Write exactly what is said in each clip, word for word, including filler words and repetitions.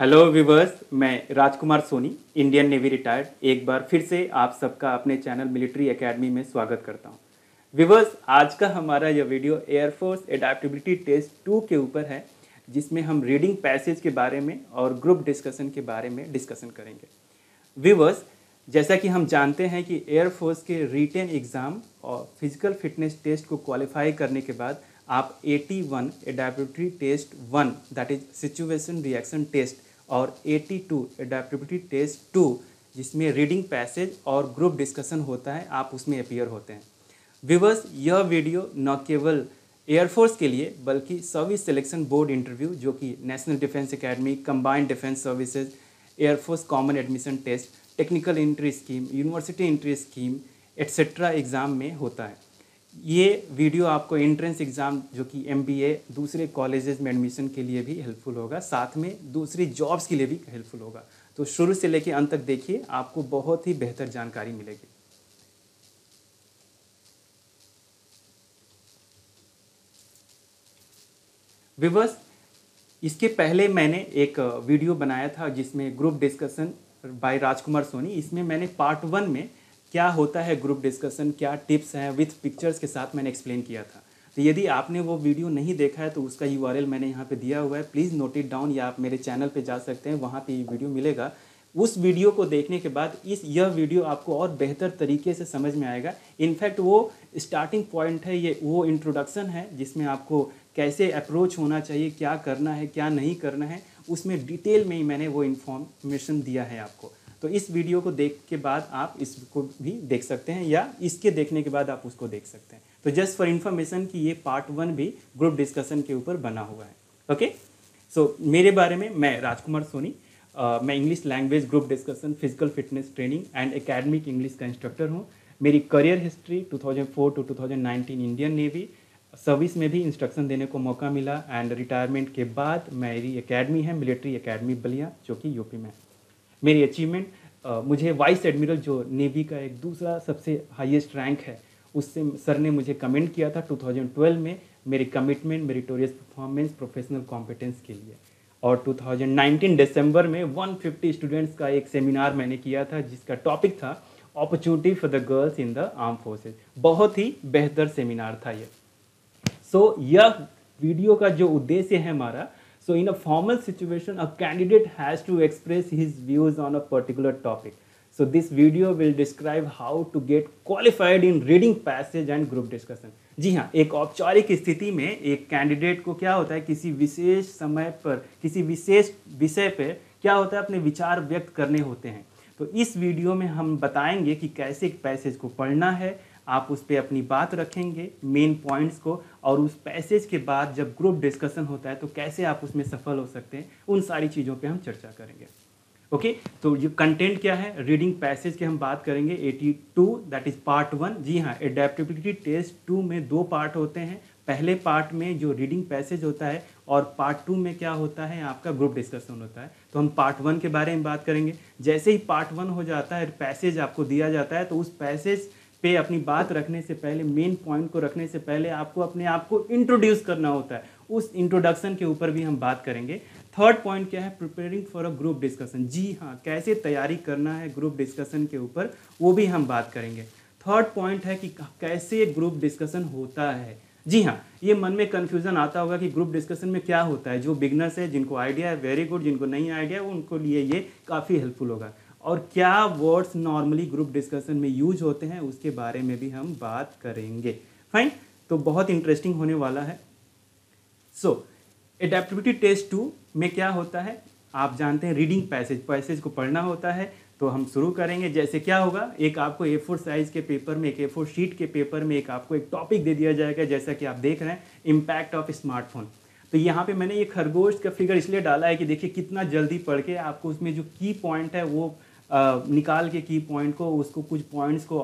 Hello viewers, मैं Rajkumar Soni, Indian Navy retired, एक बार फिर से आप सबका अपने चैनल मिलिट्री एकेडमी में स्वागत करता हूँ। व्यूवर्स, आज का हमारा यह video air force adaptability test two के ऊपर है, जिसमें हम रीडिंग पैसेज के बारे में और ग्रुप डिस्कशन के बारे में डिस्कशन करेंगे। व्यूवर्स, जैसा कि हम जानते हैं कि एयरफोर्स के रिटेन एग्ज़ाम और फिजिकल फिटनेस टेस्ट को क्वालिफाई करने के बाद आप AT one adaptability test one, that is situation reaction test, और AT two adaptability test two, जिसमें रीडिंग पैसेज और ग्रुप डिस्कशन होता है, आप उसमें अपीयर होते हैं। व्यूअर्स, यह वीडियो न केवल एयरफोर्स के लिए बल्कि सर्विस सिलेक्शन बोर्ड इंटरव्यू, जो कि National Defence Academy, Combined Defence Services, air force Common Admission Test, Technical Entry Scheme, University Entry Scheme etcetera exam में होता है। ये वीडियो आपको एंट्रेंस एग्ज़ाम, जो कि एम बी ए, दूसरे कॉलेजेस में एडमिशन के लिए भी हेल्पफुल होगा, साथ में दूसरी जॉब्स के लिए भी हेल्पफुल होगा। तो शुरू से लेकर अंत तक देखिए, आपको बहुत ही बेहतर जानकारी मिलेगी। व्यूअर्स, इसके पहले मैंने एक वीडियो बनाया था जिसमें group discussion by Rajkumar Soni, इसमें मैंने पार्ट वन में क्या होता है ग्रुप डिस्कशन, क्या टिप्स हैं विथ पिक्चर्स के साथ मैंने एक्सप्लेन किया था। तो यदि आपने वो वीडियो नहीं देखा है तो उसका यूआरएल मैंने यहाँ पे दिया हुआ है, प्लीज़ नोट इट डाउन, या आप मेरे चैनल पे जा सकते हैं, वहाँ पे ये वीडियो मिलेगा। उस वीडियो को देखने के बाद इस यह वीडियो आपको और बेहतर तरीके से समझ में आएगा। इनफैक्ट वो स्टार्टिंग पॉइंट है, ये वो इंट्रोडक्शन है जिसमें आपको कैसे अप्रोच होना चाहिए, क्या करना है, क्या नहीं करना है, उसमें डिटेल में ही मैंने वो इन्फॉर्मेशन दिया है आपको। तो इस वीडियो को देख के बाद आप इसको भी देख सकते हैं, या इसके देखने के बाद आप उसको देख सकते हैं। तो जस्ट फॉर इन्फॉर्मेशन कि ये पार्ट वन भी ग्रुप डिस्कशन के ऊपर बना हुआ है। ओके, सो मेरे बारे में, मैं राजकुमार सोनी, आ, मैं English language, group discussion, physical fitness training and academic English का इंस्ट्रक्टर हूँ। मेरी career history two thousand four to two thousand nineteen, Indian navy service में भी इंस्ट्रक्शन देने को मौका मिला, एंड रिटायरमेंट के बाद मेरी एकेडमी है मिलिट्री एकेडमी बलिया, जो कि यूपी में। मेरी अचीवमेंट, मुझे वाइस एडमिरल, जो नेवी का एक दूसरा सबसे हाईएस्ट रैंक है, उससे सर ने मुझे कमेंट किया था टू थाउजेंड ट्वेल्व में, मेरी commitment, meritorious performance, professional competence के लिए। और टू थाउजेंड नाइनटीन दिसंबर में वन फिफ्टी स्टूडेंट्स का एक सेमिनार मैंने किया था, जिसका टॉपिक था opportunity for the girls in the arm forces. बहुत ही बेहतर सेमिनार था ये। सो so, यह वीडियो का जो उद्देश्य है हमारा, so in a formal situation a candidate has to express his views on a particular topic, so this video will describe how to get qualified in reading passage and group discussion। जी हाँ, एक औपचारिक स्थिति में एक candidate को क्या होता है, किसी विशेष समय पर किसी विशेष विषय पर क्या होता है, अपने विचार व्यक्त करने होते हैं। तो इस वीडियो में हम बताएंगे कि कैसे एक पैसेज को पढ़ना है, आप उस पर अपनी बात रखेंगे, मेन पॉइंट्स को, और उस पैसेज के बाद जब ग्रुप डिस्कशन होता है तो कैसे आप उसमें सफल हो सकते हैं, उन सारी चीज़ों पे हम चर्चा करेंगे। ओके, तो ये कंटेंट क्या है, रीडिंग पैसेज की हम बात करेंगे, eighty two, that is part one. जी हाँ, एडेप्टेबिलिटी टेस्ट टू में दो पार्ट होते हैं, पहले पार्ट में जो रीडिंग पैसेज होता है, और पार्ट टू में क्या होता है, आपका ग्रुप डिस्कशन होता है। तो हम पार्ट वन के बारे में बात करेंगे। जैसे ही पार्ट वन हो जाता है, पैसेज आपको दिया जाता है, तो उस पैसेज पे अपनी बात रखने से पहले, मेन पॉइंट को रखने से पहले आपको अपने आप को इंट्रोड्यूस करना होता है। उस इंट्रोडक्शन के ऊपर भी हम बात करेंगे। थर्ड पॉइंट क्या है, preparing for a group discussion. जी हाँ, कैसे तैयारी करना है ग्रुप डिस्कशन के ऊपर, वो भी हम बात करेंगे। थर्ड पॉइंट है कि कैसे ग्रुप डिस्कशन होता है। जी हाँ, ये मन में कन्फ्यूज़न आता होगा कि ग्रुप डिस्कशन में क्या होता है। जो बिगनर्स है, जिनको आइडिया है, वेरी गुड, जिनको नहीं आइडिया है, उनको लिए ये काफ़ी हेल्पफुल होगा। और क्या वर्ड्स नॉर्मली ग्रुप डिस्कशन में यूज होते हैं, उसके बारे में भी हम बात करेंगे। फाइन, तो बहुत इंटरेस्टिंग होने वाला है। सो एडेप्टिबिलिटी टेस्ट टू में क्या होता है, आप जानते हैं, रीडिंग पैसेज पैसेज को पढ़ना होता है। तो हम शुरू करेंगे। जैसे क्या होगा, एक आपको ए फोर साइज के पेपर में, एक ए फोर शीट के पेपर में एक आपको एक टॉपिक दे दिया जाएगा, जैसा कि आप देख रहे हैं, इम्पैक्ट ऑफ स्मार्टफोन। तो यहाँ पे मैंने ये खरगोश का फिगर इसलिए डाला है कि देखिए कितना जल्दी पढ़ के आपको उसमें जो की पॉइंट है वो Uh, निकाल के, की पॉइंट को, उसको कुछ पॉइंट्स को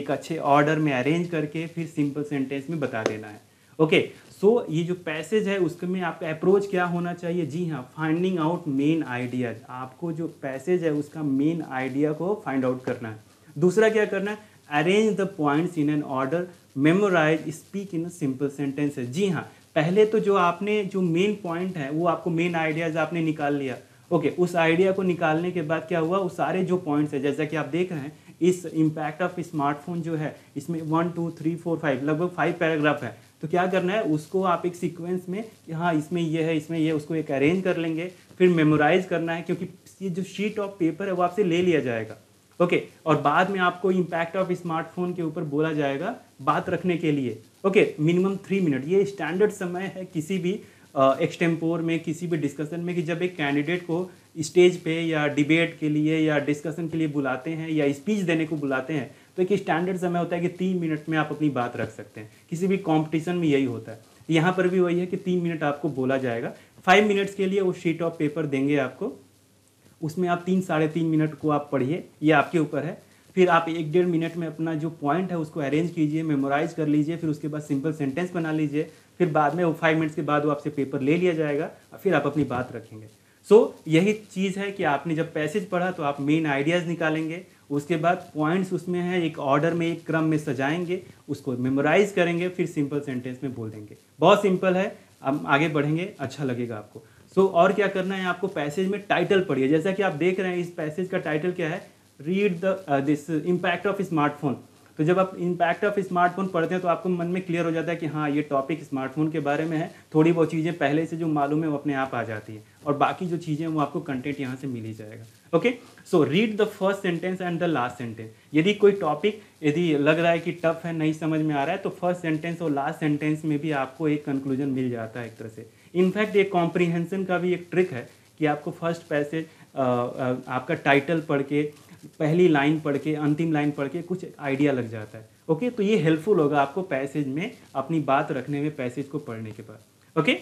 एक अच्छे ऑर्डर में अरेंज करके फिर सिंपल सेंटेंस में बता देना है। ओके, सो ये जो पैसेज है उसमें आपका अप्रोच क्या होना चाहिए। जी हाँ, फाइंडिंग आउट मेन आइडियाज। आपको जो पैसेज है उसका मेन आइडिया को फाइंड आउट करना है। दूसरा क्या करना है, arrange the points in an order, memorise, speak in simple sentences. जी हाँ, पहले तो जो आपने जो मेन पॉइंट है वो आपको, मेन आइडियाज आपने निकाल लिया। ओके, उस आइडिया को निकालने के बाद क्या हुआ, वो सारे जो पॉइंट्स है जैसा कि आप देख रहे हैं इस इम्पैक्ट ऑफ स्मार्टफोन जो है इसमें one two three four five लगभग फाइव पैराग्राफ है। तो क्या करना है उसको आप एक सीक्वेंस में, हाँ इसमें ये है इसमें ये, उसको एक अरेंज कर लेंगे, फिर मेमोराइज करना है क्योंकि ये जो शीट ऑफ पेपर है वो आपसे ले लिया जाएगा। ओके okay, और बाद में आपको इम्पैक्ट ऑफ स्मार्टफोन के ऊपर बोला जाएगा बात रखने के लिए। ओके, मिनिमम थ्री मिनट ये स्टैंडर्ड समय है किसी भी एक्सटेम्पोर uh, में, किसी भी डिस्कशन में, कि जब एक कैंडिडेट को स्टेज पे या डिबेट के लिए या डिस्कशन के लिए बुलाते हैं या स्पीच देने को बुलाते हैं तो एक स्टैंडर्ड समय होता है कि तीन मिनट में आप अपनी बात रख सकते हैं। किसी भी कॉम्पिटिशन में यही होता है, यहाँ पर भी वही है कि तीन मिनट आपको बोला जाएगा, फाइव मिनट्स के लिए वो शीट ऑफ पेपर देंगे आपको, उसमें आप तीन साढ़े तीन मिनट को आप पढ़िए, ये आपके ऊपर है। फिर आप एक डेढ़ मिनट में अपना जो पॉइंट है उसको अरेंज कीजिए, मेमोराइज कर लीजिए, फिर उसके बाद सिंपल सेंटेंस बना लीजिए, फिर बाद में वो फाइव मिनट्स के बाद वो आपसे पेपर ले लिया जाएगा, फिर आप अपनी बात रखेंगे। सो so, यही चीज़ है कि आपने जब पैसेज पढ़ा तो आप मेन आइडियाज़ निकालेंगे, उसके बाद पॉइंट्स उसमें है एक ऑर्डर में एक क्रम में सजाएंगे, उसको मेमोराइज करेंगे, फिर सिंपल सेंटेंस में बोल देंगे। बहुत सिंपल है, हम आगे बढ़ेंगे, अच्छा लगेगा आपको। सो so, और क्या करना है आपको पैसेज में टाइटल पढ़िए, जैसा कि आप देख रहे हैं इस पैसेज का टाइटल क्या है, read the this impact of smartphone. तो जब आप इम्पैक्ट ऑफ स्मार्टफोन पढ़ते हैं तो आपको मन में क्लियर हो जाता है कि हाँ ये टॉपिक स्मार्टफोन के बारे में है, थोड़ी बहुत चीज़ें पहले से जो मालूम है वो अपने आप आ जाती है और बाकी जो चीज़ें वो आपको कंटेंट यहाँ से मिल ही जाएगा। Okay, so read the first sentence and the last sentence. यदि कोई टॉपिक यदि लग रहा है कि टफ है, नहीं समझ में आ रहा है, तो फर्स्ट सेंटेंस और लास्ट सेंटेंस में भी आपको एक कंक्लूजन मिल जाता है एक तरह से। इनफैक्ट ये कॉम्प्रीहेंशन का भी एक ट्रिक है कि आपको फर्स्ट पैसेज आपका टाइटल पढ़ के, पहली लाइन पढ़ के, अंतिम लाइन पढ़ के कुछ आइडिया लग जाता है। ओके, तो ये हेल्पफुल होगा आपको पैसेज में अपनी बात रखने में, पैसेज को पढ़ने के बाद। ओके,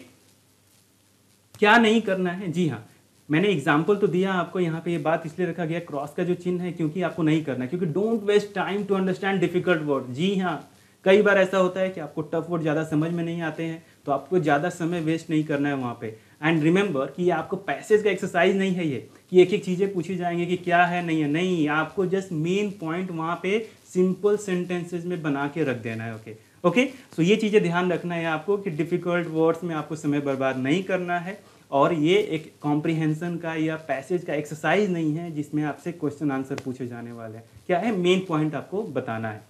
क्या नहीं करना है, जी हाँ मैंने एग्जाम्पल तो दिया आपको, यहाँ पे ये बात इसलिए रखा गया क्रॉस का जो चिन्ह है क्योंकि आपको नहीं करना है, क्योंकि don't waste time to understand difficult word. जी हाँ, कई बार ऐसा होता है कि आपको टफ वर्ड ज़्यादा समझ में नहीं आते हैं, तो आपको ज़्यादा समय वेस्ट नहीं करना है वहाँ पे। एंड रिमेंबर कि ये आपको पैसेज का एक्सरसाइज नहीं है ये कि एक एक चीज़ें पूछी जाएंगी कि क्या है नहीं है, नहीं, आपको जस्ट मेन पॉइंट वहाँ पे सिंपल सेंटेंसेज में बना के रख देना है। ओके ओके सो ये चीज़ें ध्यान रखना है आपको कि डिफ़िकल्ट वर्ड्स में आपको समय बर्बाद नहीं करना है, और ये एक कॉम्प्रीहेंशन का या पैसेज का एक्सरसाइज नहीं है जिसमें आपसे क्वेश्चन आंसर पूछे जाने वाले हैं। क्या है, मेन पॉइंट आपको बताना है।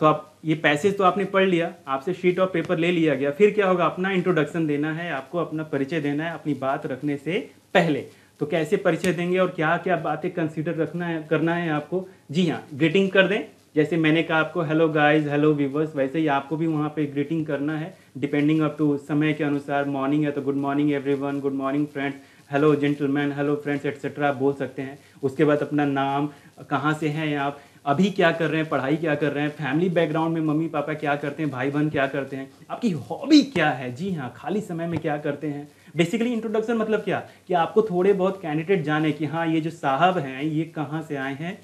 तो आप ये पैसेज तो आपने पढ़ लिया, आपसे शीट ऑफ पेपर ले लिया गया, फिर क्या होगा, अपना इंट्रोडक्शन देना है आपको, अपना परिचय देना है अपनी बात रखने से पहले। तो कैसे परिचय देंगे और क्या क्या बातें कंसीडर रखना है, करना है आपको, जी हाँ ग्रीटिंग कर दें, जैसे मैंने कहा आपको हेलो गाइज, हेलो व्यूवर्स, वैसे ही आपको भी वहाँ पे ग्रीटिंग करना है डिपेंडिंग अप टू समय के अनुसार। मॉर्निंग है तो good morning everyone, good morning friends, hello gentleman, hello friends etcetera बोल सकते हैं। उसके बाद अपना नाम, कहाँ से हैं आप, अभी क्या कर रहे हैं, पढ़ाई क्या कर रहे हैं, फैमिली बैकग्राउंड में मम्मी पापा क्या करते हैं, भाई बहन क्या करते हैं, आपकी हॉबी क्या है, जी हाँ खाली समय में क्या करते हैं। बेसिकली इंट्रोडक्शन मतलब क्या कि आपको थोड़े बहुत कैंडिडेट जाने कि हाँ ये जो साहब हैं ये कहाँ से आए हैं,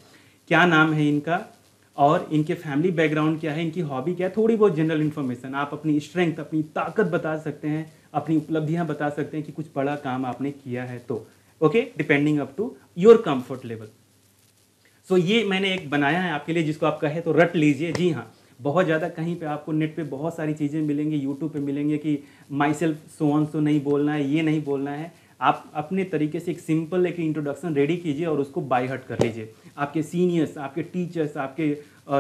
क्या नाम है इनका, और इनके फैमिली बैकग्राउंड क्या है, इनकी हॉबी क्या है, थोड़ी बहुत जनरल इन्फॉर्मेशन। आप अपनी स्ट्रेंथ, अपनी ताकत बता सकते हैं, अपनी उपलब्धियाँ बता सकते हैं कि कुछ बड़ा काम आपने किया है तो। Okay, depending up to your comfort level. So so, ये मैंने एक बनाया है आपके लिए जिसको आप कहे तो रट लीजिए। जी हाँ, बहुत ज़्यादा कहीं पे आपको नेट पे बहुत सारी चीज़ें मिलेंगी, यूट्यूब पे मिलेंगे कि my self so on so नहीं बोलना है, ये नहीं बोलना है। आप अपने तरीके से एक सिंपल एक इंट्रोडक्शन रेडी कीजिए और उसको बाय हार्ट कर लीजिए। आपके सीनियर्स, आपके टीचर्स, आपके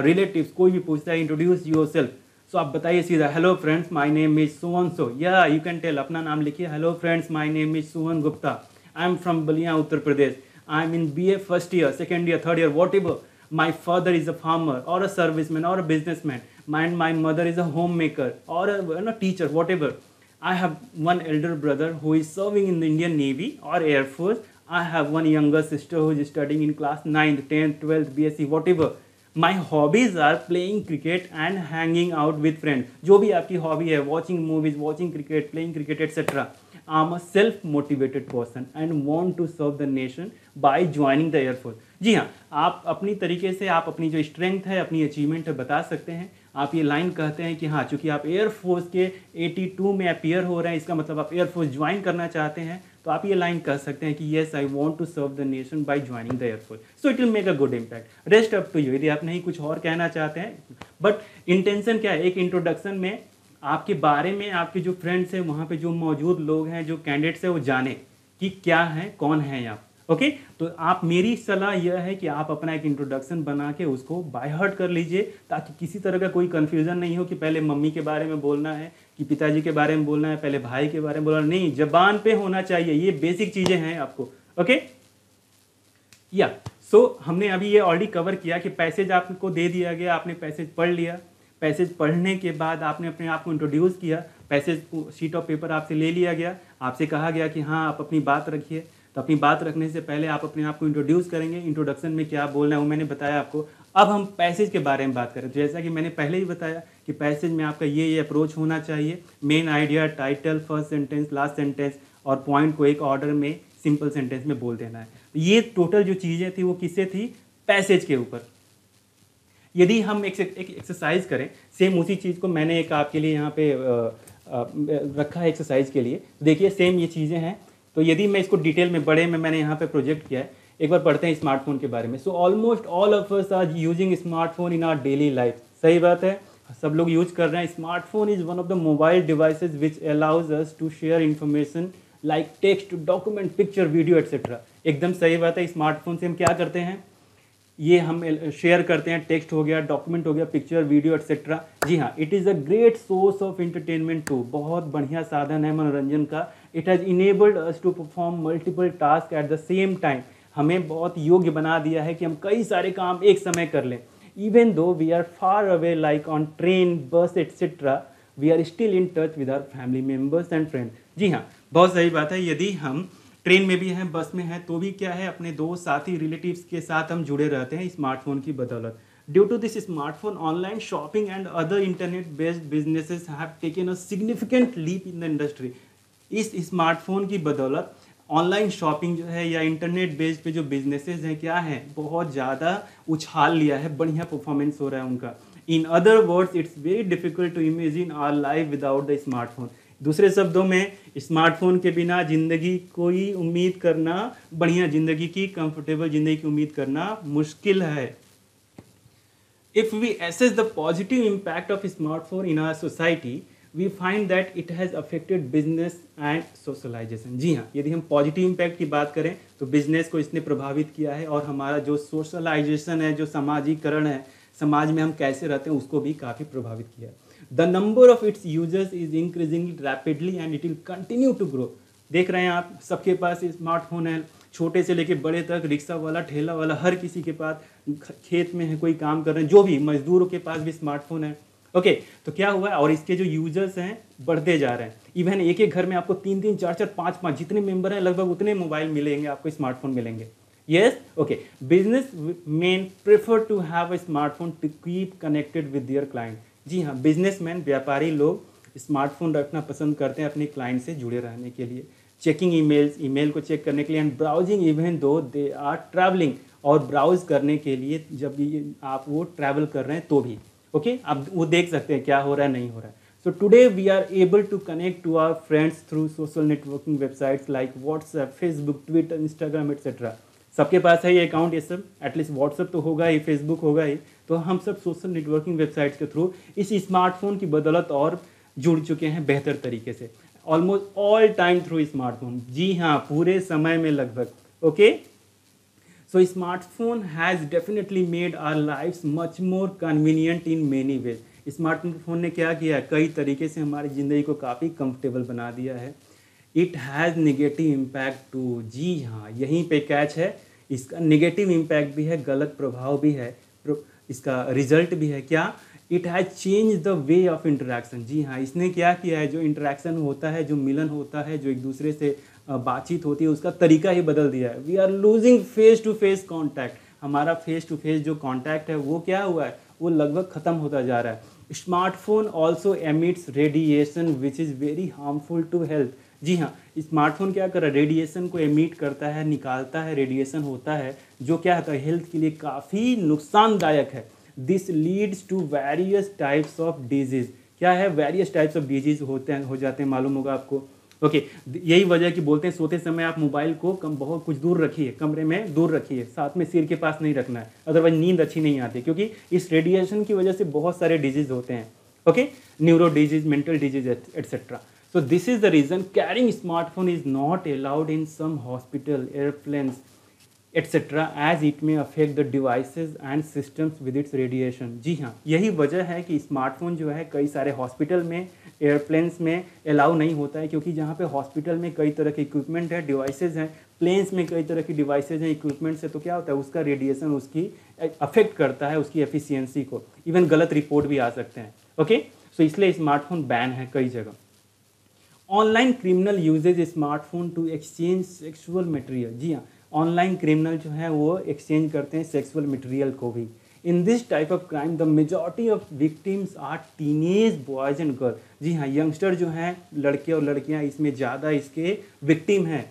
रिलेटिव्स कोई भी पूछता है इंट्रोड्यूस योर सेल्फ, सो आप बताइए सीधा hello friends my name is Sohan so, या यू कैन टेल, अपना नाम लिखिए, hello friends my name is Sohan Gupta, I am from Ballia Uttar Pradesh, I am in B A first year, second year, third year, whatever, my father is a farmer और a serviceman और a businessman, my my mother is a home maker और a teacher, whatever, I have one elder brother who is serving in the Indian navy और air force, I have one younger sister who is studying in class ninth, tenth, twelfth, B S C, whatever, my hobbies are playing cricket and hanging out with friends, जो भी आपकी hobby है, watching movies, watching cricket, playing cricket etcetera. I am a self motivated person and want to serve the nation by joining the air force. जी हाँ, आप अपनी तरीके से आप अपनी जो स्ट्रेंथ है, अपनी अचीवमेंट है बता सकते हैं। आप ये लाइन कहते हैं कि हाँ चूँकि आप एयरफोर्स के एटी टू में अपीयर हो रहे हैं, इसका मतलब आप एयरफोर्स ज्वाइन करना चाहते हैं, तो आप ये लाइन कह सकते हैं कि yes I want to serve the nation by joining the air force, so it will make a good impact, rest up to you. यदि आप नहीं कुछ और कहना चाहते हैं, बट इंटेंशन क्या है, एक इंट्रोडक्शन में आपके बारे में आपके जो फ्रेंड्स हैं, वहाँ पे जो मौजूद लोग हैं, जो कैंडिडेट्स हैं, वो जाने कि क्या है, कौन है आप। Okay okay? तो आप मेरी सलाह यह है कि आप अपना एक इंट्रोडक्शन बना के उसको बाय हार्ट कर लीजिए, ताकि किसी तरह का कोई कन्फ्यूजन नहीं हो कि पहले मम्मी के बारे में बोलना है कि पिताजी के बारे में बोलना है, पहले भाई के बारे में बोलना है। नहीं, जबान पे होना चाहिए, ये बेसिक चीज़ें हैं आपको। ओके या सो हमने अभी ये ऑलरेडी कवर किया कि पैसेज आपको दे दिया गया, आपने पैसेज पढ़ लिया, पैसेज पढ़ने के बाद आपने अपने आप को इंट्रोड्यूस किया, पैसेज शीट ऑफ पेपर आपसे ले लिया गया, आपसे कहा गया कि हाँ आप अपनी बात रखिए। तो अपनी बात रखने से पहले आप अपने आप को इंट्रोड्यूस करेंगे, इंट्रोडक्शन में क्या बोलना है वो मैंने बताया आपको। अब हम पैसेज के बारे में बात करें, तो जैसा कि मैंने पहले ही बताया कि पैसेज में आपका ये ये अप्रोच होना चाहिए, main idea, title, first sentence, last sentence और पॉइंट को एक ऑर्डर में सिंपल सेंटेंस में बोल देना है। तो ये टोटल जो चीज़ें थी वो किससे थी, पैसेज के ऊपर। यदि हम एक एक्सरसाइज करें, सेम उसी चीज़ को मैंने एक आपके लिए यहाँ पे रखा है एक्सरसाइज के लिए, तो देखिए सेम ये चीज़ें हैं। तो यदि मैं इसको डिटेल में बड़े में मैंने यहाँ पे प्रोजेक्ट किया है, एक बार पढ़ते हैं स्मार्टफोन के बारे में। So almost all of us are using smartphone in our daily life. सही बात है, सब लोग यूज कर रहे हैं। Smartphone is one of the mobile devices which allows us to share information like text, document, picture, video etcetera. एकदम सही बात है, स्मार्टफोन से हम क्या करते हैं, ये हम शेयर करते हैं, टेक्स्ट हो गया, डॉक्यूमेंट हो गया, पिक्चर, वीडियो एक्सेट्रा। जी हाँ, it is a great source of entertainment too, बहुत बढ़िया साधन है मनोरंजन का। It has enabled us to perform multiple task at the same time, हमें बहुत योग्य बना दिया है कि हम कई सारे काम एक समय कर लें। Even though we are far away like on train, bus etcetera, we are still in touch with our family members and friend. जी हाँ, बहुत सही बात है, यदि हम ट्रेन में भी हैं, बस में हैं, तो भी क्या है, अपने दोस्त, साथी, रिलेटिव्स के साथ हम जुड़े रहते हैं स्मार्टफोन की बदौलत। Due to this smartphone, online shopping and other internet based businesses have taken a significant leap in the industry. इस स्मार्टफोन की बदौलत ऑनलाइन शॉपिंग जो है या इंटरनेट बेस्ड पे जो बिजनेसेस हैं क्या है, बहुत ज़्यादा उछाल लिया है, बढ़िया परफॉर्मेंस हो रहा है उनका। In other words, it's very difficult to imagine our life without the smartphone. दूसरे शब्दों में, स्मार्टफोन के बिना ज़िंदगी कोई उम्मीद करना, बढ़िया ज़िंदगी की, कंफर्टेबल ज़िंदगी की उम्मीद करना मुश्किल है। If we assess the positive impact of smartphone in our society, we find that it has affected business and socialisation. जी हाँ, यदि हम पॉजिटिव इम्पैक्ट की बात करें तो बिजनेस को इसने प्रभावित किया है, और हमारा जो सोशलाइजेशन है, जो सामाजिकरण है, समाज में हम कैसे रहते हैं, उसको भी काफ़ी प्रभावित किया है। The number of its users is increasing rapidly and it will continue to grow. देख रहे हैं आप, सबके पास स्मार्टफोन है, छोटे से लेके बड़े तक, रिक्शा वाला, ठेला वाला, हर किसी के पास, खेत में है, कोई काम कर रहे हैं, जो भी, मजदूरों के पास भी स्मार्टफोन है। ओके okay, तो क्या हुआ है, और इसके जो यूजर्स हैं बढ़ते जा रहे हैं। इवन एक एक घर में आपको तीन तीन चार चार पाँच पाँच जितने मेंबर हैं, लगभग उतने मोबाइल मिलेंगे आपको, स्मार्टफोन मिलेंगे। Yes okay, business man prefer to have a smartphone to keep connected with their client. जी हाँ, बिजनेसमैन, व्यापारी लोग स्मार्टफोन रखना पसंद करते हैं अपने क्लाइंट से जुड़े रहने के लिए, चेकिंग ईमेल्स, ईमेल को चेक करने के लिए, and browsing even though they are travelling, और ब्राउज करने के लिए जब आप वो ट्रैवल कर रहे हैं तो भी। Okay okay? आप वो देख सकते हैं क्या हो रहा है, नहीं हो रहा है। So today we are able to connect to our friends through social networking websites like WhatsApp, Facebook, Twitter, Instagram etcetera. सबके पास है ये अकाउंट, ये सब, एटलीस्ट व्हाट्सएप तो होगा ही, फेसबुक होगा ही, तो हम सब सोशल नेटवर्किंग वेबसाइट्स के थ्रू इस स्मार्टफोन की बदौलत और जुड़ चुके हैं बेहतर तरीके से, almost all time through smartphone. जी हाँ, पूरे समय में लगभग। Okay so smartphone has definitely made our lifes much more convenient in many ways. Smartphone ने क्या किया है, कई तरीके से हमारी ज़िंदगी को काफ़ी कंफर्टेबल बना दिया है। It has negative impact too. जी हाँ, यहीं पे कैच है, इसका नेगेटिव इम्पैक्ट भी है, गलत प्रभाव भी है, इसका रिजल्ट भी है क्या, it has change the way of interaction. जी हाँ, इसने क्या किया है, जो इंटरेक्शन होता है, जो मिलन होता है, जो एक दूसरे से बातचीत होती है, उसका तरीका ही बदल दिया है। We are losing face to face contact. हमारा फेस टू फेस जो कॉन्टैक्ट है वो क्या हुआ है, वो लगभग ख़त्म होता जा रहा है। Smartphone also emits radiation which is very harmful to health. जी हाँ, स्मार्टफोन क्या कर रहा है, रेडिएशन को एमिट करता है, निकालता है, रेडिएशन होता है, जो क्या होता है, हेल्थ के लिए काफ़ी नुकसानदायक है। This leads to various types of disease. क्या है, वेरियस टाइप्स ऑफ डिजीज़ होते हैं, हो जाते हैं, मालूम होगा आपको। ओके okay, यही वजह कि बोलते हैं सोते समय आप मोबाइल को कम बहुत कुछ दूर रखिए, कमरे में दूर रखिए, साथ में सिर के पास नहीं रखना है, अदरवाइज नींद अच्छी नहीं आती, क्योंकि इस रेडिएशन की वजह से बहुत सारे डिजीज़ होते हैं। Okay, neuro disease, mental disease, etcetera. So this is the reason carrying smartphone is not allowed in some hospital, airplanes, et cetera as it may affect the devices and systems with its radiation. जी हाँ, यही वजह है कि smartphone जो है कई सारे हॉस्पिटल में, एयरप्लेन्स में अलाउ नहीं होता है, क्योंकि जहाँ पे हॉस्पिटल में कई तरह के इक्विपमेंट है, डिवाइसेज हैं, प्लेन्स में कई तरह की डिवाइसेज हैं, इक्विपमेंट से, तो क्या होता है उसका रेडिएशन उसकी अफेक्ट करता है, उसकी एफिशिएंसी को, इवन गलत रिपोर्ट भी आ सकते हैं. ओके, सो इसलिए स्मार्टफोन बैन है कई जगह. Online criminal uses smartphone to exchange sexual material. जी हाँ, ऑनलाइन क्रिमिनल जो है वो एक्सचेंज करते हैं सेक्सुअल मटेरियल को भी. In this type of crime the majority of victims are teenage boys and girl. जी हाँ, यंगस्टर जो हैं, लड़के और लड़कियाँ इसमें ज़्यादा इसके विक्टिम हैं.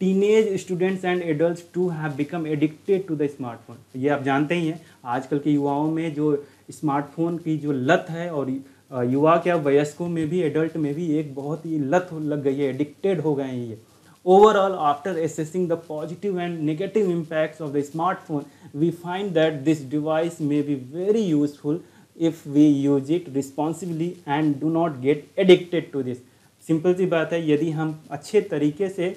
Teenage students and adults too have become addicted to the smartphone. ये आप जानते ही हैं, आजकल के युवाओं में जो स्मार्टफोन की जो लत है, और युवा क्या वयस्कों में भी, एडल्ट में भी एक बहुत ही लत लग गई है, एडिक्टेड हो गए हैं ये. Overall, after assessing the positive and negative impacts of the smartphone, we find that this device may be very useful if we use it responsibly and do not get addicted to this. Simple सी बात है, यदि हम अच्छे तरीके से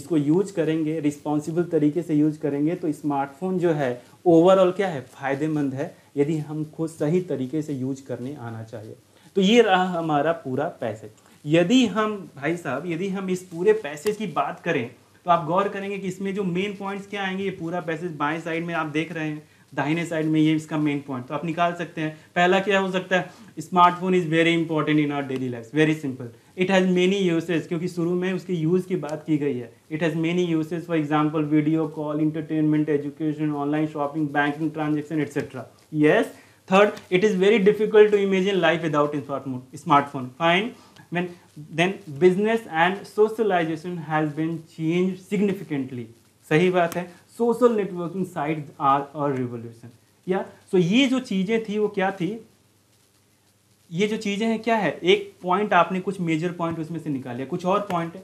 इसको use करेंगे, रिस्पॉन्सिबल तरीके से यूज करेंगे, तो स्मार्टफोन जो है ओवरऑल क्या है, फ़ायदेमंद है, यदि हमको सही तरीके से यूज करने आना चाहिए. तो ये रहा हमारा पूरा पैसेज. यदि हम भाई साहब यदि हम इस पूरे पैसेज की बात करें, तो आप गौर करेंगे कि इसमें जो मेन पॉइंट्स क्या आएंगे. ये पूरा पैसेज बाएं साइड में आप देख रहे हैं, दाहिने साइड में ये इसका मेन पॉइंट, तो आप निकाल सकते हैं. पहला क्या हो सकता है, smartphone is very important in our daily life. Very simple, it has many usage, क्योंकि शुरू में उसके यूज़ की बात की गई है. It has many usage, for example video call, entertainment, education, online shopping, banking transaction etcetera. Yes. Third, it is very difficult to imagine life without smartphone. Fine. When then business and socialization has been changed significantly. सही बात है. Social networking sites are a revolution. या सो ये जो चीज़ें थी वो क्या थी, ये जो चीज़ें हैं क्या है, एक पॉइंट आपने कुछ मेजर पॉइंट उसमें से निकाल लिया. कुछ और पॉइंट है,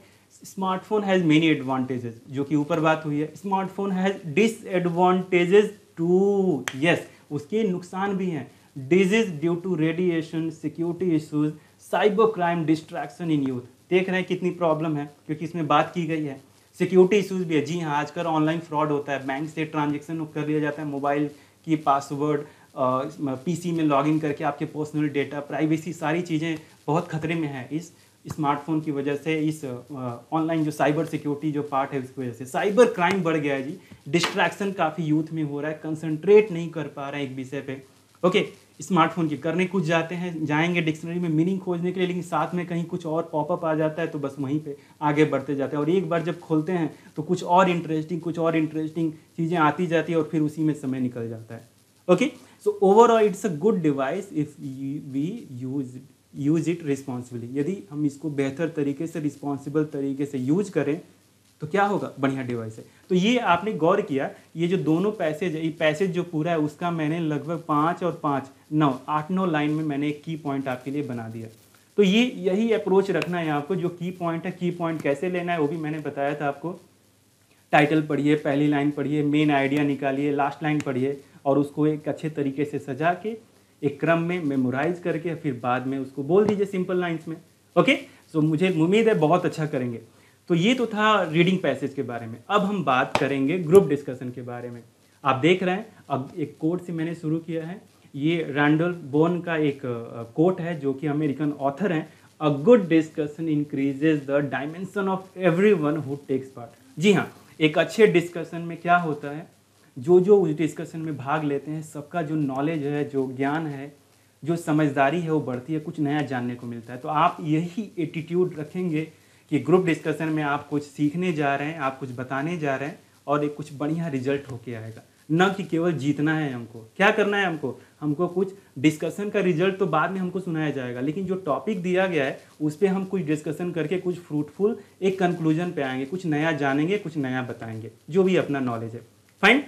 स्मार्टफोन हैज़ मेनी एडवांटेजेस, जो कि ऊपर बात हुई है. Smartphone has disadvantages too. Yes, उसके नुकसान भी हैं. Disease due to radiation, security issues, cyber crime, distraction in youth. देख रहे हैं कितनी प्रॉब्लम है, क्योंकि इसमें बात की गई है. सिक्योरिटी इशूज़ भी है. जी हाँ, आजकल ऑनलाइन फ्रॉड होता है, बैंक से ट्रांजेक्शन कर दिया जाता है, मोबाइल की पासवर्ड, पीसी में लॉगिन करके आपके पर्सनल डेटा, प्राइवेसी, सारी चीज़ें बहुत खतरे में है इस स्मार्टफोन की वजह से, इस ऑनलाइन जो साइबर सिक्योरिटी जो पार्ट है उसकी वजह से. साइबर क्राइम बढ़ गया है जी, डिस्ट्रैक्शन काफ़ी यूथ में हो रहा है, कंसनट्रेट नहीं कर पा रहे हैं एक विषय पर. ओके, स्मार्टफोन के करने कुछ जाते हैं, जाएंगे डिक्शनरी में मीनिंग खोजने के लिए, लेकिन साथ में कहीं कुछ और पॉपअप आ जाता है, तो बस वहीं पे आगे बढ़ते जाते हैं. और एक बार जब खोलते हैं तो कुछ और इंटरेस्टिंग कुछ और इंटरेस्टिंग चीज़ें आती जाती है, और फिर उसी में समय निकल जाता है. Okay, so overall it's a good device if we use use it responsibly. यदि हम इसको बेहतर तरीके से, रिस्पॉन्सिबल तरीके से यूज करें, तो क्या होगा, बढ़िया डिवाइस है. तो ये आपने गौर किया, ये जो दोनों पैसेज है, ये पैसेज जो पूरा है उसका मैंने लगभग पाँच और पाँच नौ आठ नौ लाइन में मैंने एक की पॉइंट आपके लिए बना दिया. तो ये यही अप्रोच रखना है आपको, जो की पॉइंट है, की पॉइंट कैसे लेना है वो भी मैंने बताया था आपको. टाइटल पढ़िए, पहली लाइन पढ़िए, मेन आइडिया निकालिए, लास्ट लाइन पढ़िए, और उसको एक अच्छे तरीके से सजा के एक क्रम में मेमोराइज करके फिर बाद में उसको बोल दीजिए सिंपल लाइन्स में. ओके, सो मुझे उम्मीद है बहुत अच्छा करेंगे. तो ये तो था रीडिंग पैसेज के बारे में. अब हम बात करेंगे ग्रुप डिस्कशन के बारे में. आप देख रहे हैं, अब एक कोट से मैंने शुरू किया है. ये रैंडोल्फ बोन का एक कोट है, जो कि अमेरिकन ऑथर हैं. A good discussion increases the dimension of everyone who takes part. जी हाँ, एक अच्छे डिस्कशन में क्या होता है, जो जो उस डिस्कशन में भाग लेते हैं सबका जो नॉलेज है, जो ज्ञान है, जो समझदारी है वो बढ़ती है, कुछ नया जानने को मिलता है. तो आप यही एटीट्यूड रखेंगे कि ग्रुप डिस्कशन में आप कुछ सीखने जा रहे हैं, आप कुछ बताने जा रहे हैं, और एक कुछ बढ़िया रिजल्ट होके आएगा. न कि केवल जीतना है हमको. क्या करना है हमको, हमको कुछ डिस्कशन का रिजल्ट तो बाद में हमको सुनाया जाएगा, लेकिन जो टॉपिक दिया गया है उस पर हम कुछ डिस्कशन करके कुछ फ्रूटफुल एक कंक्लूजन पे आएंगे, कुछ नया जानेंगे, कुछ नया बताएंगे, जो भी अपना नॉलेज है. फाइन.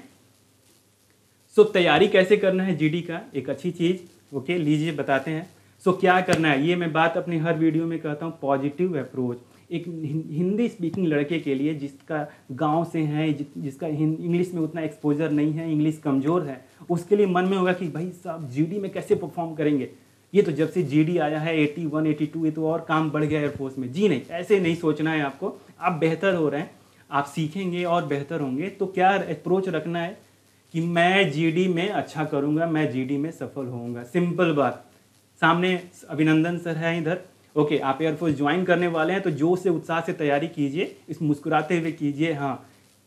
सो तैयारी कैसे करना है जीडी का, एक अच्छी चीज़. ओके, लीजिए बताते हैं. सो क्या करना है, ये मैं बात अपने हर वीडियो में कहता हूँ. पॉजिटिव अप्रोच एक हिंदी स्पीकिंग लड़के के लिए, जिसका गांव से है, जि, जिसका इंग्लिश में उतना एक्सपोजर नहीं है, इंग्लिश कमज़ोर है, उसके लिए मन में होगा कि भाई साहब जीडी में कैसे परफॉर्म करेंगे. ये तो जब से जीडी आया है एटी वन एटी टू, ये तो और काम बढ़ गया एयरफोर्स में। जी नहीं, ऐसे नहीं सोचना है आपको, आप बेहतर हो रहे हैं, आप सीखेंगे और बेहतर होंगे। तो क्या अप्रोच रखना है कि मैं जीडी में अच्छा करूँगा, मैं जीडी में सफल होऊंगा। सिंपल बात। सामने अभिनंदन सर है इधर, ओके आप एयरफोर्स ज्वाइन करने वाले हैं तो जोर से उत्साह से तैयारी कीजिए, इस मुस्कुराते हुए कीजिए। हाँ,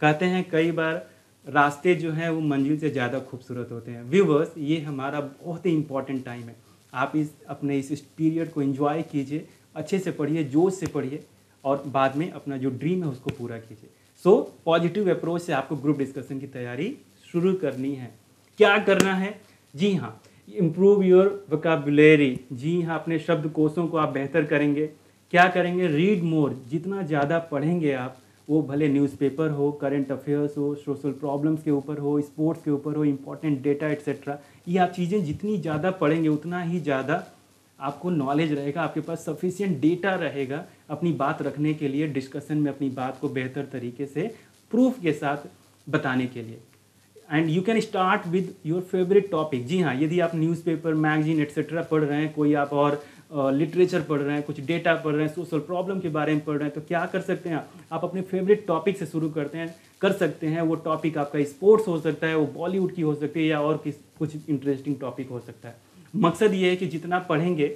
कहते हैं कई बार रास्ते जो हैं वो मंजिल से ज़्यादा खूबसूरत होते हैं। व्यूवर्स, ये हमारा बहुत ही इंपॉर्टेंट टाइम है, आप इस अपने इस, इस पीरियड को एंजॉय कीजिए, अच्छे से पढ़िए, जोर से पढ़िए और बाद में अपना जो ड्रीम है उसको पूरा कीजिए। सो पॉजिटिव अप्रोच से आपको ग्रुप डिस्कशन की तैयारी शुरू करनी है। क्या करना है? जी हाँ, इम्प्रूव योर वोकैबुलरी। जी हाँ, अपने शब्दकोशों को आप बेहतर करेंगे। क्या करेंगे? Read more. जितना ज़्यादा पढ़ेंगे आप, वो भले न्यूज़पेपर हो, करंट अफेयर्स हो, सोशल प्रॉब्लम्स के ऊपर हो, स्पोर्ट्स के ऊपर हो, इंपॉर्टेंट डेटा एट्सेट्रा, ये आप चीज़ें जितनी ज़्यादा पढ़ेंगे उतना ही ज़्यादा आपको नॉलेज रहेगा, आपके पास सफिशिएंट डेटा रहेगा अपनी बात रखने के लिए, डिस्कशन में अपनी बात को बेहतर तरीके से प्रूफ के साथ बताने के लिए। And you can start with your favourite topic. जी हाँ, यदि आप न्यूज़पेपर, मैगजीन एट्सेट्रा पढ़ रहे हैं, कोई आप और लिटरेचर uh, पढ़ रहे हैं, कुछ डेटा पढ़ रहे हैं, सोशल प्रॉब्लम के बारे में पढ़ रहे हैं, तो क्या कर सकते हैं आप? अपने फेवरेट टॉपिक से शुरू करते हैं कर सकते हैं। वो टॉपिक आपका स्पोर्ट्स हो सकता है, वो बॉलीवुड की हो सकती है या और किस कुछ इंटरेस्टिंग टॉपिक हो सकता है। मकसद ये है कि जितना पढ़ेंगे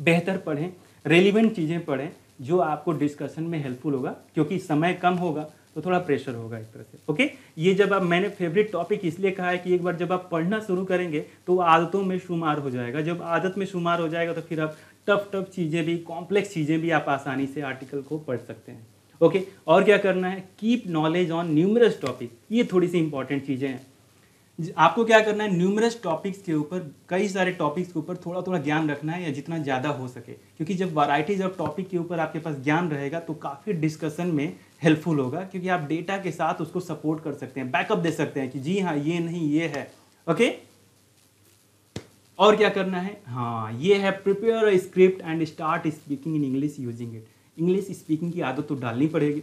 बेहतर पढ़ें, रेलिवेंट चीज़ें पढ़ें जो आपको डिस्कशन में हेल्पफुल होगा, क्योंकि समय कम होगा तो थोड़ा प्रेशर होगा एक तरह से। ओके, ये जब आप, मैंने फेवरेट टॉपिक इसलिए कहा है कि एक बार जब आप पढ़ना शुरू करेंगे तो आदतों में शुमार हो जाएगा। जब आदत में शुमार हो जाएगा तो फिर आप टफ टफ चीज़ें भी, कॉम्प्लेक्स चीज़ें भी आप आसानी से आर्टिकल को पढ़ सकते हैं। ओके, और क्या करना है? Keep knowledge on numerous topic. ये थोड़ी सी इंपॉर्टेंट चीज़ें हैं। आपको क्या करना है? न्यूमरस टॉपिक्स के ऊपर, कई सारे टॉपिक्स के ऊपर थोड़ा थोड़ा ज्ञान रखना है, या जितना ज़्यादा हो सके, क्योंकि जब वैरायटीज ऑफ टॉपिक के ऊपर आपके पास ज्ञान रहेगा तो काफ़ी डिस्कशन में हेल्पफुल होगा, क्योंकि आप डेटा के साथ उसको सपोर्ट कर सकते हैं, बैकअप दे सकते हैं कि जी हाँ ये नहीं ये है। ओके, और क्या करना है? हाँ, ये है prepare a script and start speaking in English using it. English speaking की आदत तो डालनी पड़ेगी।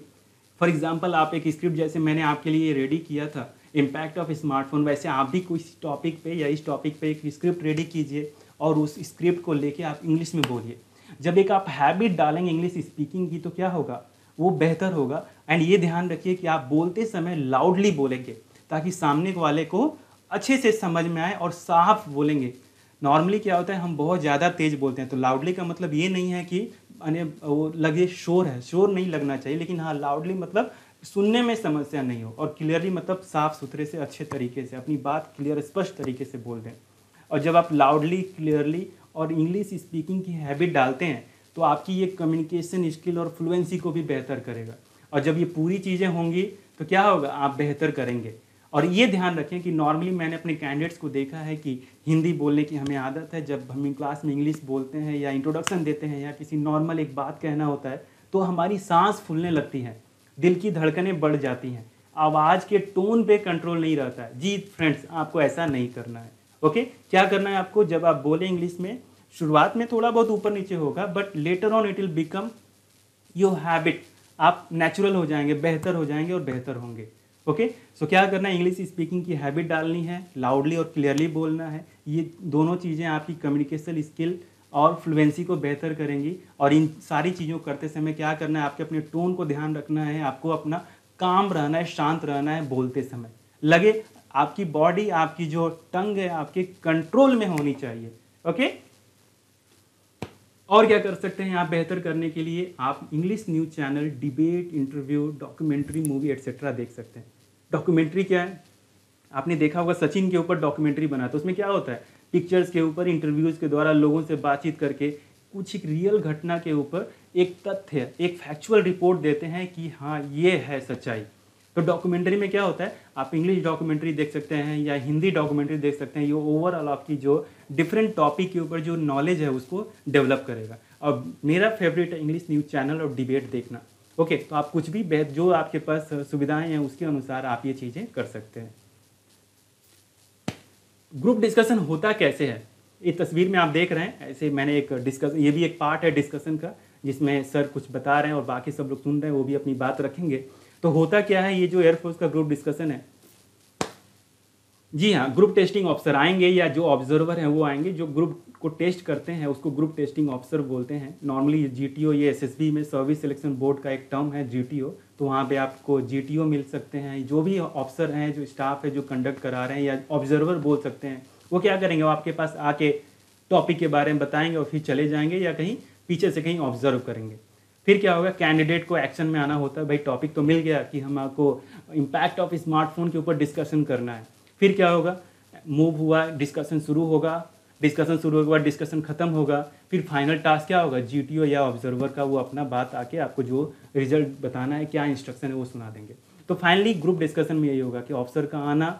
फॉर एग्जाम्पल, आप एक स्क्रिप्ट, जैसे मैंने आपके लिए रेडी किया था इम्पैक्ट ऑफ स्मार्टफोन, वैसे आप भी कुछ टॉपिक पे या इस टॉपिक पे एक स्क्रिप्ट रेडी कीजिए और उस स्क्रिप्ट को लेके आप इंग्लिश में बोलिए। जब एक आप हैबिट डालेंगे इंग्लिश स्पीकिंग की तो क्या होगा? वो बेहतर होगा। एंड ये ध्यान रखिए कि आप बोलते समय लाउडली बोलेंगे ताकि सामने वाले को अच्छे से समझ में आए और साफ बोलेंगे। नॉर्मली क्या होता है, हम बहुत ज़्यादा तेज़ बोलते हैं, तो लाउडली का मतलब ये नहीं है कि अने वो लगे शोर है, शोर नहीं लगना चाहिए, लेकिन हाँ लाउडली मतलब सुनने में समस्या नहीं हो, और क्लियरली मतलब साफ सुथरे से, अच्छे तरीके से अपनी बात क्लियर स्पष्ट तरीके से बोल दें। और जब आप लाउडली, क्लियरली और इंग्लिश स्पीकिंग की हैबिट डालते हैं तो आपकी ये कम्युनिकेशन स्किल और फ्लुएंसी को भी बेहतर करेगा। और जब ये पूरी चीज़ें होंगी तो क्या होगा? आप बेहतर करेंगे। और ये ध्यान रखें कि नॉर्मली मैंने अपने कैंडिडेट्स को देखा है कि हिंदी बोलने की हमें आदत है, जब हम क्लास में इंग्लिश बोलते हैं या इंट्रोडक्शन देते हैं या किसी नॉर्मल एक बात कहना होता है तो हमारी सांस फूलने लगती है, दिल की धड़कनें बढ़ जाती हैं, आवाज़ के टोन पे कंट्रोल नहीं रहता है। जी फ्रेंड्स, आपको ऐसा नहीं करना है। ओके, क्या करना है आपको? जब आप बोले इंग्लिश में, शुरुआत में थोड़ा बहुत ऊपर नीचे होगा, but later on it will become your habit. आप नेचुरल हो जाएंगे, बेहतर हो जाएंगे और बेहतर होंगे। ओके, सो क्या करना है? इंग्लिश स्पीकिंग की हैबिट डालनी है, लाउडली और क्लियरली बोलना है। ये दोनों चीज़ें आपकी कम्युनिकेशन स्किल और फ्लुएंसी को बेहतर करेंगी। और इन सारी चीज़ों करते समय क्या करना है? आपके अपने टोन को ध्यान रखना है, आपको अपना काम रहना है, शांत रहना है, बोलते समय लगे आपकी बॉडी, आपकी जो टंग है आपके कंट्रोल में होनी चाहिए। ओके, और क्या कर सकते हैं आप बेहतर करने के लिए? आप English news channel, debate, interview, documentary, movie etcetera देख सकते हैं। डॉक्यूमेंट्री क्या है? आपने देखा होगा सचिन के ऊपर डॉक्यूमेंट्री बना, तो उसमें क्या होता है? पिक्चर्स के ऊपर, इंटरव्यूज़ के द्वारा लोगों से बातचीत करके कुछ एक रियल घटना के ऊपर एक तथ्य, एक फैक्चुअल रिपोर्ट देते हैं कि हाँ ये है सच्चाई। तो डॉक्यूमेंट्री में क्या होता है? आप इंग्लिश डॉक्यूमेंट्री देख सकते हैं या हिंदी डॉक्यूमेंट्री देख सकते हैं। ये ओवरऑल आपकी जो डिफरेंट टॉपिक के ऊपर जो नॉलेज है उसको डेवलप करेगा। और मेरा फेवरेट है इंग्लिश न्यूज़ चैनल और डिबेट देखना। ओके, तो आप कुछ भी बेहतर, जो आपके पास सुविधाएँ हैं उसके अनुसार आप ये चीज़ें कर सकते हैं। ग्रुप डिस्कशन होता कैसे है? ये तस्वीर में आप देख रहे हैं, ऐसे मैंने एक डिस्कशन, ये भी एक पार्ट है डिस्कशन का जिसमें सर कुछ बता रहे हैं और बाकी सब लोग सुन रहे हैं, वो भी अपनी बात रखेंगे। तो होता क्या है? ये जो एयरफोर्स का ग्रुप डिस्कशन है, जी हाँ, ग्रुप टेस्टिंग ऑफिसर आएंगे या जो ऑब्जर्वर हैं वो आएंगे, जो ग्रुप को टेस्ट करते हैं उसको ग्रुप टेस्टिंग ऑफिसर बोलते हैं। नॉर्मली जीटीओ, ये एसएसबी में सर्विस सिलेक्शन बोर्ड का एक टर्म है जीटीओ, तो वहाँ पे आपको जीटीओ मिल सकते हैं। जो भी ऑफिसर हैं, जो स्टाफ है जो कंडक्ट करा रहे हैं, या ऑब्जर्वर बोल सकते हैं, वो क्या करेंगे, वो आपके पास आके टॉपिक के बारे में बताएंगे और फिर चले जाएंगे या कहीं पीछे से कहीं ऑब्जर्व करेंगे। फिर क्या होगा, कैंडिडेट को एक्शन में आना होता है। भाई टॉपिक तो मिल गया कि हम आपको इम्पैक्ट ऑफ स्मार्टफोन के ऊपर डिस्कशन करना है, फिर क्या होगा, मूव हुआ, डिस्कशन शुरू होगा, डिस्कशन शुरू होने के बाद डिस्कशन खत्म होगा, फिर फाइनल टास्क क्या होगा, जीटीओ या ऑब्जर्वर का, वो अपना बात आके आपको जो रिजल्ट बताना है, क्या इंस्ट्रक्शन है वो सुना देंगे। तो फाइनली ग्रुप डिस्कशन में यही होगा कि ऑफिसर का आना,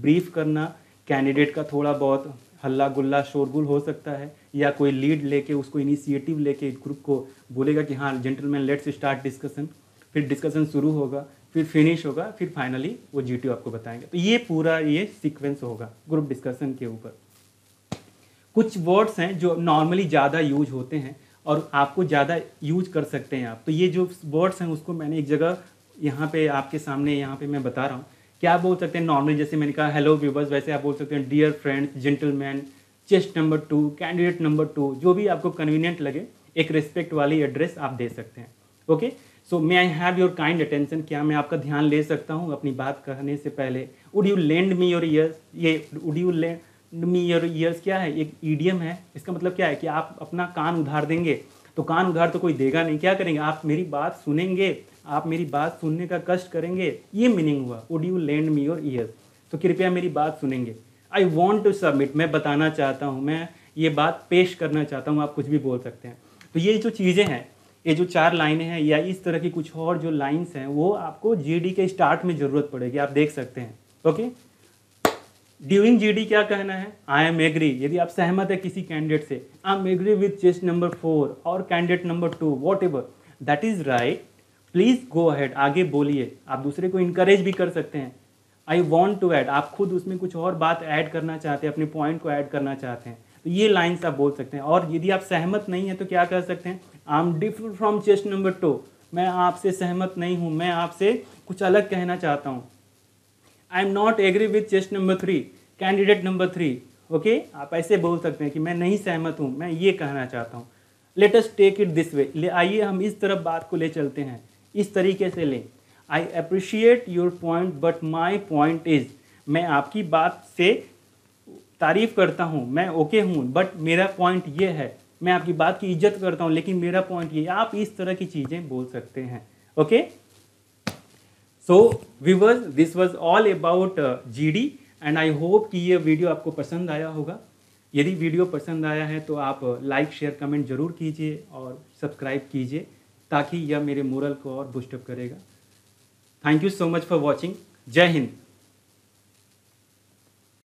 ब्रीफ करना, कैंडिडेट का थोड़ा बहुत हल्ला गुल्ला शोरगुल हो सकता है, या कोई लीड लेके, उसको इनिशिएटिव लेके ग्रुप को बोलेगा कि हाँ जेंटलमैन लेट्स स्टार्ट डिस्कशन, फिर डिस्कशन शुरू होगा, फिर फिनिश होगा, फिर फाइनली वो जीटीओ आपको बताएंगे। तो ये पूरा ये सीक्वेंस होगा ग्रुप डिस्कशन के ऊपर। कुछ वर्ड्स हैं जो नॉर्मली ज़्यादा यूज होते हैं और आपको ज़्यादा यूज कर सकते हैं आप, तो ये जो वर्ड्स हैं उसको मैंने एक जगह यहाँ पे आपके सामने यहाँ पे मैं बता रहा हूँ। क्या आप बोल सकते हैं नॉर्मली, जैसे मैंने कहा हेलो व्यूवर्स, वैसे आप बोल सकते हैं dear friends, gentleman, chest number two, candidate number two, जो भी आपको कन्वीनियंट लगे, एक रिस्पेक्ट वाली एड्रेस आप दे सकते हैं। Okay, so may I have your kind attention, क्या मैं आपका ध्यान ले सकता हूँ अपनी बात कहने से पहले। Would you lend me your ears, ये would you lend me your ears क्या है, एक ईडियम है। इसका मतलब क्या है कि आप अपना कान उधार देंगे, तो कान उधार तो कोई देगा नहीं, क्या करेंगे, आप मेरी बात सुनेंगे, आप मेरी बात सुनने का कष्ट करेंगे, ये मीनिंग हुआ would you lend me your ears, तो कृपया मेरी बात सुनेंगे। आई वॉन्ट टू सबमिट, मैं बताना चाहता हूँ, मैं ये बात पेश करना चाहता हूँ, आप कुछ भी बोल सकते हैं। तो ये जो चीज़ें हैं, ये जो चार लाइनें हैं या इस तरह की कुछ और जो लाइंस हैं, वो आपको जीडी के स्टार्ट में ज़रूरत पड़ेगी, आप देख सकते हैं। ओके, ड्यूरिंग जीडी क्या कहना है, आई एम एग्री, यदि आप सहमत है किसी कैंडिडेट से, I am agree with chest number four और candidate number two, whatever that is right, please go ahead, आगे बोलिए। आप दूसरे को इनकरेज भी कर सकते हैं। आई वॉन्ट टू ऐड, आप खुद उसमें कुछ और बात ऐड करना चाहते हैं, अपने पॉइंट को ऐड करना चाहते हैं, तो ये लाइन्स आप बोल सकते हैं। और यदि आप सहमत नहीं हैं तो क्या कर सकते हैं, I am different from chest number two, मैं आपसे सहमत नहीं हूँ, मैं आपसे कुछ अलग कहना चाहता हूँ। I am not agree with chest number three, candidate number three. Okay, आप ऐसे बोल सकते हैं कि मैं नहीं सहमत हूँ, मैं ये कहना चाहता हूँ। Let us take it this way, ले आइए हम इस तरफ बात को ले चलते हैं, इस तरीके से लें। I appreciate your point but my point is, मैं आपकी बात से तारीफ़ करता हूँ, मैं ओके हूँ, बट मेरा पॉइंट ये है, मैं आपकी बात की इज्जत करता हूँ लेकिन मेरा पॉइंट ये, आप इस तरह की चीज़ें बोल सकते हैं। Okay, so viewers, this was all about GD and I hope कि ये वीडियो आपको पसंद आया होगा। यदि वीडियो पसंद आया है तो आप लाइक शेयर कमेंट ज़रूर कीजिए और सब्सक्राइब कीजिए, ताकि यह मेरे मोरल को और बूस्टअप करेगा। Thank you so much for watching, जय हिंद।